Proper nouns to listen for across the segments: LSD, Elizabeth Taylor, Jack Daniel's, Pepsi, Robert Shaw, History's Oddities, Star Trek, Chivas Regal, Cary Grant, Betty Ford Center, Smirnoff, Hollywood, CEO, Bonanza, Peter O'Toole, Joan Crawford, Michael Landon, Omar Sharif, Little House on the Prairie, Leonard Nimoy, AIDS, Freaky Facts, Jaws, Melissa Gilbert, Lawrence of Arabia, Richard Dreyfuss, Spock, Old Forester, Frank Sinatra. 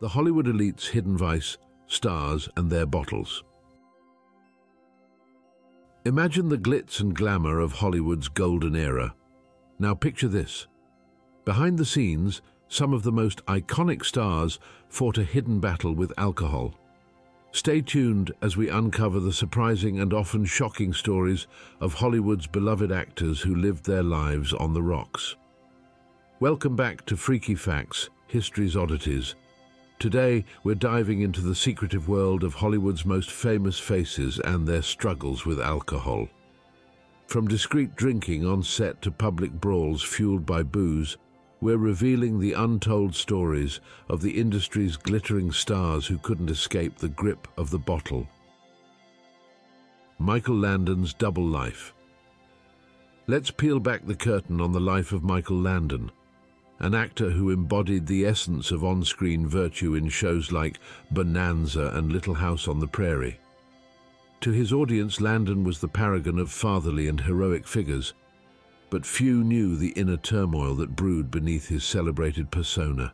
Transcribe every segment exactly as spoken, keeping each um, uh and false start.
the Hollywood elite's hidden vice, stars and their bottles. Imagine the glitz and glamour of Hollywood's golden era. Now picture this. Behind the scenes, some of the most iconic stars fought a hidden battle with alcohol. Stay tuned as we uncover the surprising and often shocking stories of Hollywood's beloved actors who lived their lives on the rocks. Welcome back to Freaky Facts, History's Oddities. Today, we're diving into the secretive world of Hollywood's most famous faces and their struggles with alcohol. From discreet drinking on set to public brawls fueled by booze, we're revealing the untold stories of the industry's glittering stars who couldn't escape the grip of the bottle. Michael Landon's double life. Let's peel back the curtain on the life of Michael Landon, an actor who embodied the essence of on-screen virtue in shows like Bonanza and Little House on the Prairie. To his audience, Landon was the paragon of fatherly and heroic figures, but few knew the inner turmoil that brewed beneath his celebrated persona.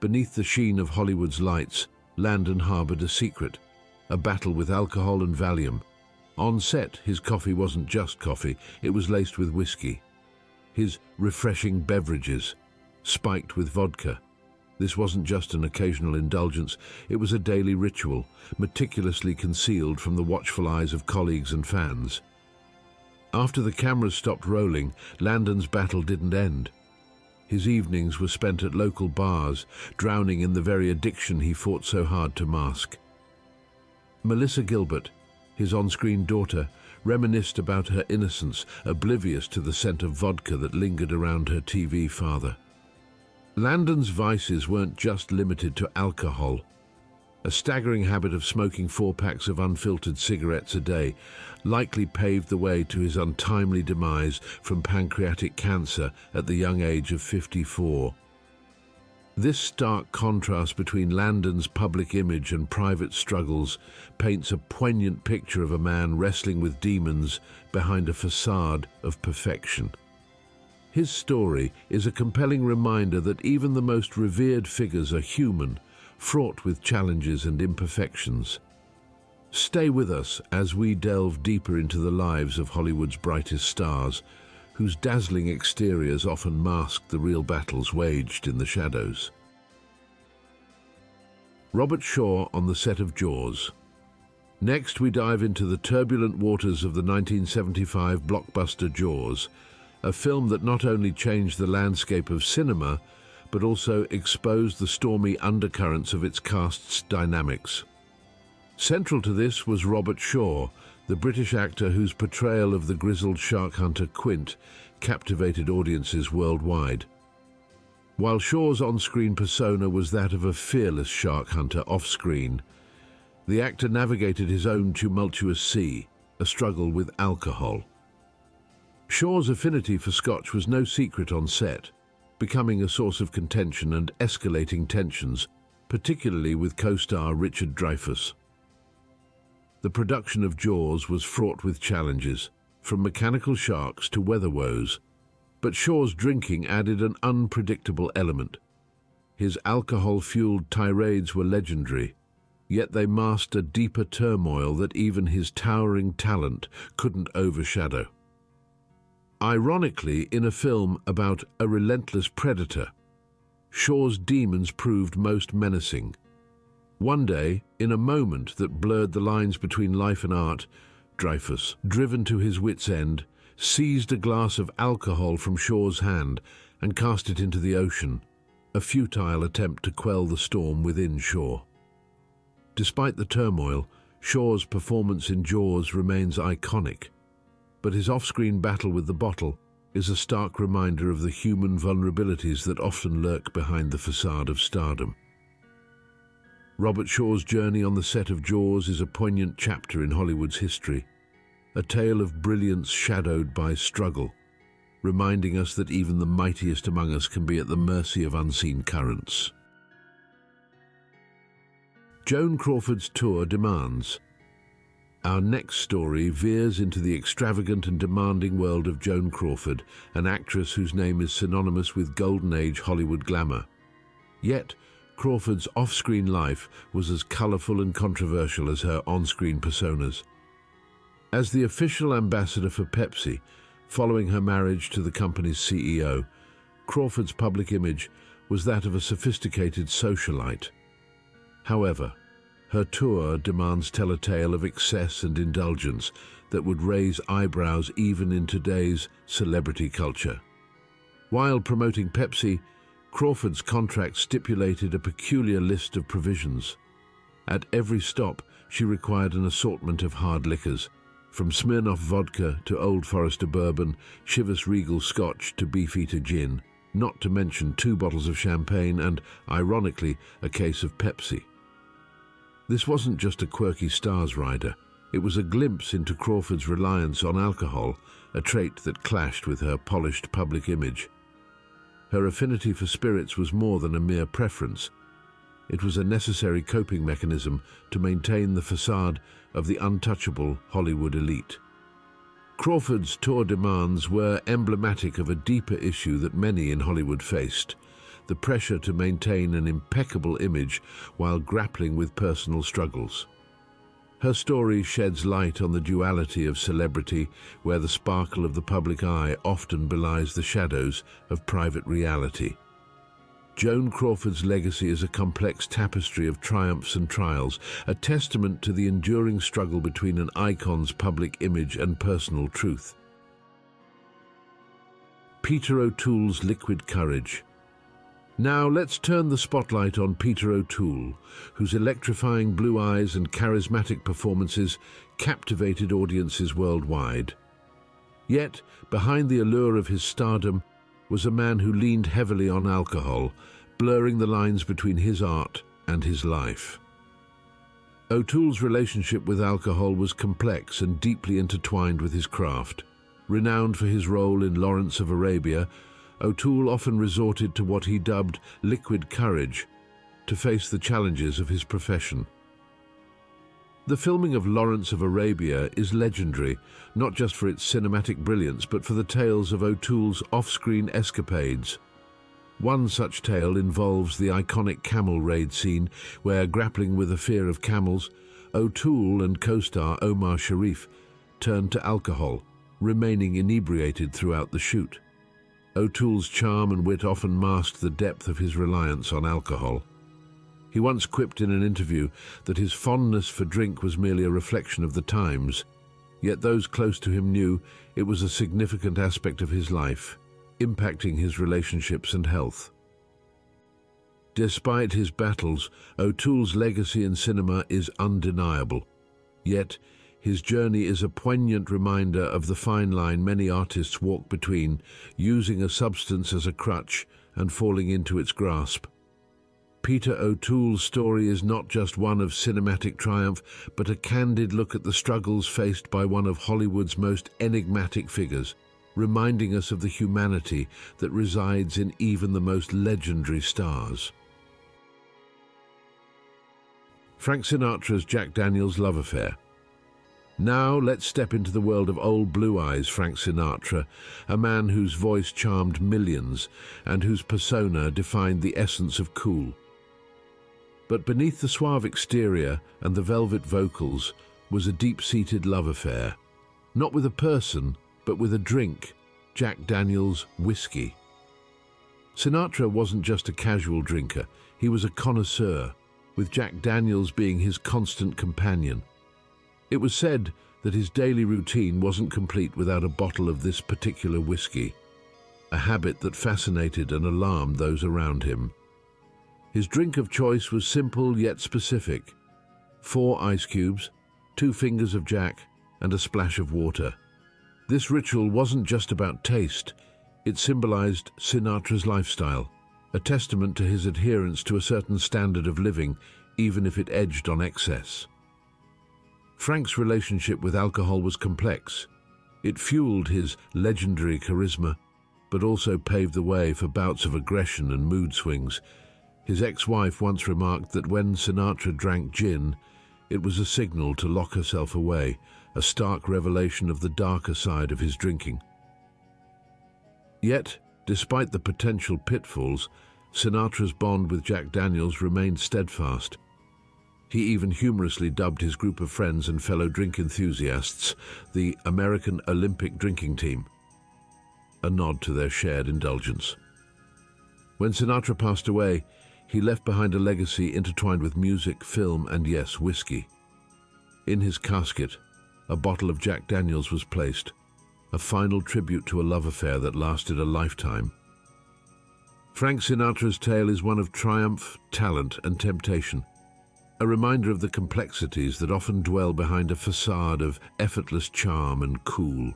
Beneath the sheen of Hollywood's lights, Landon harbored a secret, a battle with alcohol and Valium. On set, his coffee wasn't just coffee, it was laced with whiskey. His refreshing beverages, spiked with vodka. This wasn't just an occasional indulgence, it was a daily ritual, meticulously concealed from the watchful eyes of colleagues and fans. After the cameras stopped rolling, Landon's battle didn't end. His evenings were spent at local bars, drowning in the very addiction he fought so hard to mask. Melissa Gilbert, his on-screen daughter, reminisced about her innocence, oblivious to the scent of vodka that lingered around her T V father. Landon's vices weren't just limited to alcohol. A staggering habit of smoking four packs of unfiltered cigarettes a day likely paved the way to his untimely demise from pancreatic cancer at the young age of fifty-four. This stark contrast between Landon's public image and private struggles paints a poignant picture of a man wrestling with demons behind a facade of perfection. His story is a compelling reminder that even the most revered figures are human, fraught with challenges and imperfections. Stay with us as we delve deeper into the lives of Hollywood's brightest stars, whose dazzling exteriors often mask the real battles waged in the shadows. Robert Shaw on the set of Jaws. Next, we dive into the turbulent waters of the nineteen seventy-five blockbuster Jaws, a film that not only changed the landscape of cinema, but also exposed the stormy undercurrents of its cast's dynamics. Central to this was Robert Shaw, the British actor whose portrayal of the grizzled shark hunter Quint captivated audiences worldwide. While Shaw's on-screen persona was that of a fearless shark hunter off-screen, the actor navigated his own tumultuous sea, a struggle with alcohol. Shaw's affinity for scotch was no secret on set, becoming a source of contention and escalating tensions, particularly with co-star Richard Dreyfuss. The production of Jaws was fraught with challenges, from mechanical sharks to weather woes, but Shaw's drinking added an unpredictable element. His alcohol-fueled tirades were legendary, yet they masked a deeper turmoil that even his towering talent couldn't overshadow. Ironically, in a film about a relentless predator, Shaw's demons proved most menacing. One day, in a moment that blurred the lines between life and art, Dreyfuss, driven to his wit's end, seized a glass of alcohol from Shaw's hand and cast it into the ocean, a futile attempt to quell the storm within Shaw. Despite the turmoil, Shaw's performance in Jaws remains iconic, but his off-screen battle with the bottle is a stark reminder of the human vulnerabilities that often lurk behind the facade of stardom. Robert Shaw's journey on the set of Jaws is a poignant chapter in Hollywood's history, a tale of brilliance shadowed by struggle, reminding us that even the mightiest among us can be at the mercy of unseen currents. Joan Crawford's tour demands. Our next story veers into the extravagant and demanding world of Joan Crawford, an actress whose name is synonymous with golden age Hollywood glamour. Yet, Crawford's off-screen life was as colorful and controversial as her on-screen personas. As the official ambassador for Pepsi, following her marriage to the company's C E O, Crawford's public image was that of a sophisticated socialite. However, her tour demands tell a tale of excess and indulgence that would raise eyebrows even in today's celebrity culture. While promoting Pepsi, Crawford's contract stipulated a peculiar list of provisions. At every stop, she required an assortment of hard liquors, from Smirnoff vodka to Old Forester bourbon, Chivas Regal scotch to Beefeater gin, not to mention two bottles of champagne and, ironically, a case of Pepsi. This wasn't just a quirky stars rider. It was a glimpse into Crawford's reliance on alcohol, a trait that clashed with her polished public image. Her affinity for spirits was more than a mere preference. It was a necessary coping mechanism to maintain the facade of the untouchable Hollywood elite. Crawford's tour demands were emblematic of a deeper issue that many in Hollywood faced: the pressure to maintain an impeccable image while grappling with personal struggles. Her story sheds light on the duality of celebrity, where the sparkle of the public eye often belies the shadows of private reality. Joan Crawford's legacy is a complex tapestry of triumphs and trials, a testament to the enduring struggle between an icon's public image and personal truth. Peter O'Toole's liquid courage. Now let's turn the spotlight on Peter O'Toole, whose electrifying blue eyes and charismatic performances captivated audiences worldwide. Yet, behind the allure of his stardom was a man who leaned heavily on alcohol, blurring the lines between his art and his life. O'Toole's relationship with alcohol was complex and deeply intertwined with his craft. Renowned for his role in Lawrence of Arabia, O'Toole often resorted to what he dubbed liquid courage to face the challenges of his profession. The filming of Lawrence of Arabia is legendary, not just for its cinematic brilliance, but for the tales of O'Toole's off-screen escapades. One such tale involves the iconic camel raid scene, where, grappling with a fear of camels, O'Toole and co-star Omar Sharif turned to alcohol, remaining inebriated throughout the shoot. O'Toole's charm and wit often masked the depth of his reliance on alcohol. He once quipped in an interview that his fondness for drink was merely a reflection of the times, yet those close to him knew it was a significant aspect of his life, impacting his relationships and health. Despite his battles, O'Toole's legacy in cinema is undeniable, yet his journey is a poignant reminder of the fine line many artists walk between using a substance as a crutch and falling into its grasp. Peter O'Toole's story is not just one of cinematic triumph, but a candid look at the struggles faced by one of Hollywood's most enigmatic figures, reminding us of the humanity that resides in even the most legendary stars. Frank Sinatra's Jack Daniel's love affair. Now let's step into the world of old blue eyes Frank Sinatra, a man whose voice charmed millions and whose persona defined the essence of cool. But beneath the suave exterior and the velvet vocals was a deep-seated love affair, not with a person, but with a drink, Jack Daniel's whiskey. Sinatra wasn't just a casual drinker, he was a connoisseur, with Jack Daniel's being his constant companion. It was said that his daily routine wasn't complete without a bottle of this particular whiskey, a habit that fascinated and alarmed those around him. His drink of choice was simple yet specific: four ice cubes, two fingers of Jack, and a splash of water. This ritual wasn't just about taste, it symbolized Sinatra's lifestyle, a testament to his adherence to a certain standard of living, even if it edged on excess. Frank's relationship with alcohol was complex. It fueled his legendary charisma, but also paved the way for bouts of aggression and mood swings. His ex-wife once remarked that when Sinatra drank gin, it was a signal to lock herself away, a stark revelation of the darker side of his drinking. Yet, despite the potential pitfalls, Sinatra's bond with Jack Daniel's remained steadfast. He even humorously dubbed his group of friends and fellow drink enthusiasts the American Olympic Drinking Team, a nod to their shared indulgence. When Sinatra passed away, he left behind a legacy intertwined with music, film, and yes, whiskey. In his casket, a bottle of Jack Daniel's was placed, a final tribute to a love affair that lasted a lifetime. Frank Sinatra's tale is one of triumph, talent, and temptation, a reminder of the complexities that often dwell behind a facade of effortless charm and cool.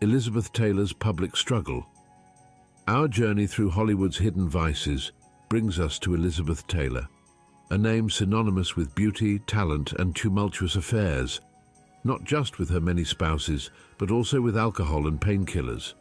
Elizabeth Taylor's public struggle. Our journey through Hollywood's hidden vices brings us to Elizabeth Taylor, a name synonymous with beauty, talent, and tumultuous affairs, not just with her many spouses, but also with alcohol and painkillers.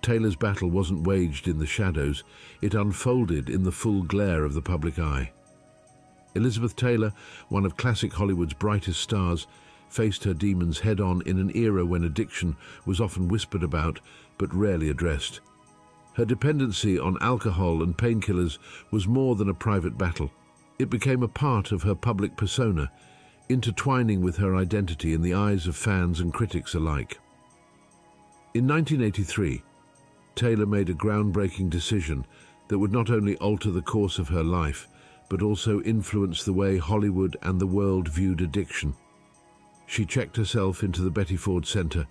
Taylor's battle wasn't waged in the shadows, it unfolded in the full glare of the public eye. Elizabeth Taylor, one of classic Hollywood's brightest stars, faced her demons head-on in an era when addiction was often whispered about but rarely addressed. Her dependency on alcohol and painkillers was more than a private battle. It became a part of her public persona, intertwining with her identity in the eyes of fans and critics alike. In nineteen eighty-three, Taylor made a groundbreaking decision that would not only alter the course of her life, but also influence the way Hollywood and the world viewed addiction. She checked herself into the Betty Ford Center,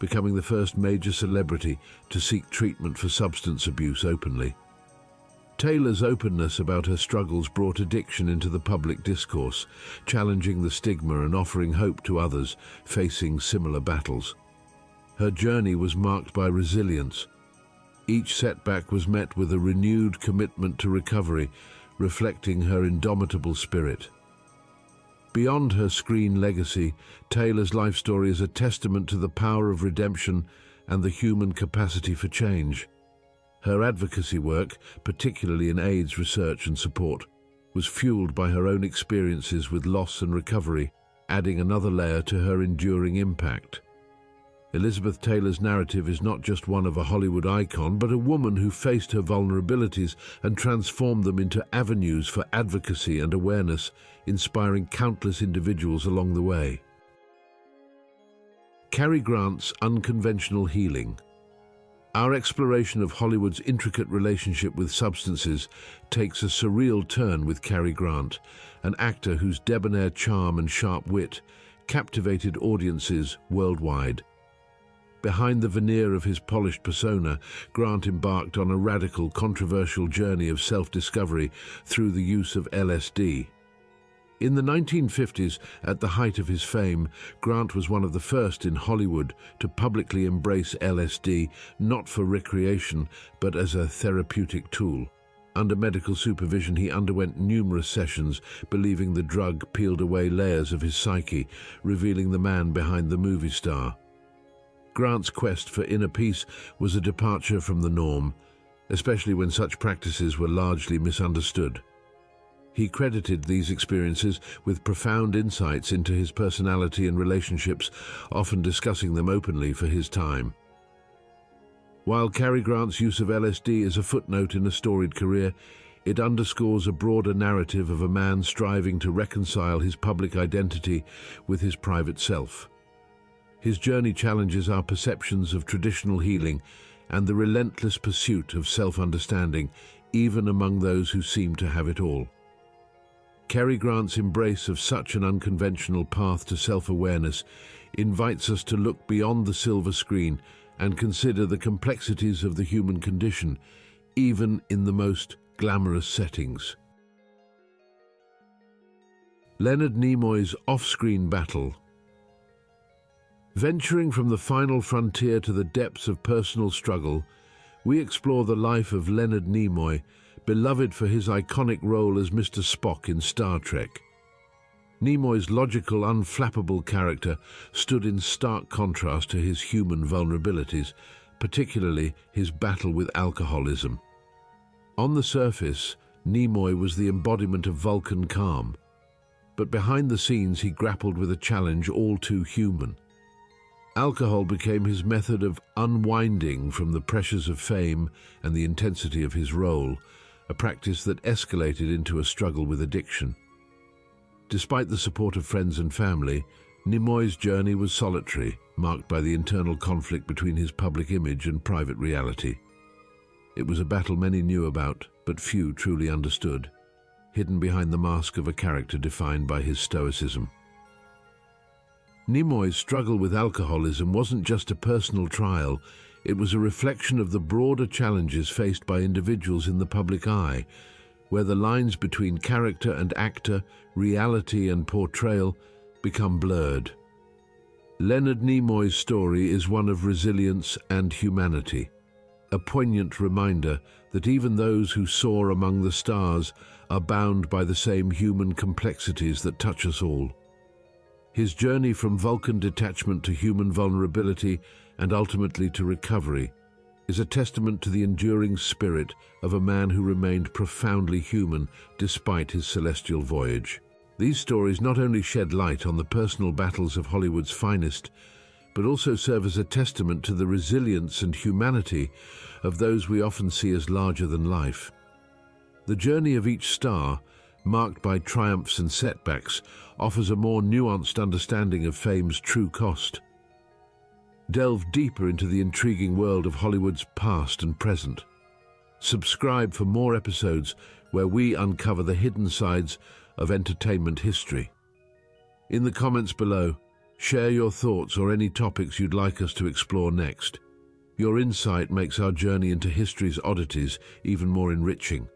becoming the first major celebrity to seek treatment for substance abuse openly. Taylor's openness about her struggles brought addiction into the public discourse, challenging the stigma and offering hope to others facing similar battles. Her journey was marked by resilience. Each setback was met with a renewed commitment to recovery, reflecting her indomitable spirit. Beyond her screen legacy, Taylor's life story is a testament to the power of redemption and the human capacity for change. Her advocacy work, particularly in AIDS research and support, was fueled by her own experiences with loss and recovery, adding another layer to her enduring impact. Elizabeth Taylor's narrative is not just one of a Hollywood icon, but a woman who faced her vulnerabilities and transformed them into avenues for advocacy and awareness, inspiring countless individuals along the way. Cary Grant's unconventional healing. Our exploration of Hollywood's intricate relationship with substances takes a surreal turn with Cary Grant, an actor whose debonair charm and sharp wit captivated audiences worldwide. Behind the veneer of his polished persona, Grant embarked on a radical, controversial journey of self-discovery through the use of L S D. In the nineteen fifties, at the height of his fame, Grant was one of the first in Hollywood to publicly embrace L S D, not for recreation, but as a therapeutic tool. Under medical supervision, he underwent numerous sessions, believing the drug peeled away layers of his psyche, revealing the man behind the movie star. Grant's quest for inner peace was a departure from the norm, especially when such practices were largely misunderstood. He credited these experiences with profound insights into his personality and relationships, often discussing them openly for his time. While Cary Grant's use of L S D is a footnote in a storied career, it underscores a broader narrative of a man striving to reconcile his public identity with his private self. His journey challenges our perceptions of traditional healing and the relentless pursuit of self-understanding, even among those who seem to have it all. Cary Grant's embrace of such an unconventional path to self-awareness invites us to look beyond the silver screen and consider the complexities of the human condition, even in the most glamorous settings. Leonard Nimoy's off-screen battle. Venturing from the final frontier to the depths of personal struggle, we explore the life of Leonard Nimoy, beloved for his iconic role as Mister Spock in Star Trek. Nimoy's logical, unflappable character stood in stark contrast to his human vulnerabilities, particularly his battle with alcoholism. On the surface, Nimoy was the embodiment of Vulcan calm, but behind the scenes he grappled with a challenge all too human. Alcohol became his method of unwinding from the pressures of fame and the intensity of his role, a practice that escalated into a struggle with addiction. Despite the support of friends and family, Nimoy's journey was solitary, marked by the internal conflict between his public image and private reality. It was a battle many knew about, but few truly understood, hidden behind the mask of a character defined by his stoicism. Nimoy's struggle with alcoholism wasn't just a personal trial, it was a reflection of the broader challenges faced by individuals in the public eye, where the lines between character and actor, reality and portrayal become blurred. Leonard Nimoy's story is one of resilience and humanity, a poignant reminder that even those who soar among the stars are bound by the same human complexities that touch us all. His journey from Vulcan detachment to human vulnerability and ultimately to recovery is a testament to the enduring spirit of a man who remained profoundly human despite his celestial voyage. These stories not only shed light on the personal battles of Hollywood's finest, but also serve as a testament to the resilience and humanity of those we often see as larger than life. The journey of each star, marked by triumphs and setbacks, offers a more nuanced understanding of fame's true cost. Delve deeper into the intriguing world of Hollywood's past and present. Subscribe for more episodes where we uncover the hidden sides of entertainment history. In the comments below, share your thoughts or any topics you'd like us to explore next. Your insight makes our journey into history's oddities even more enriching.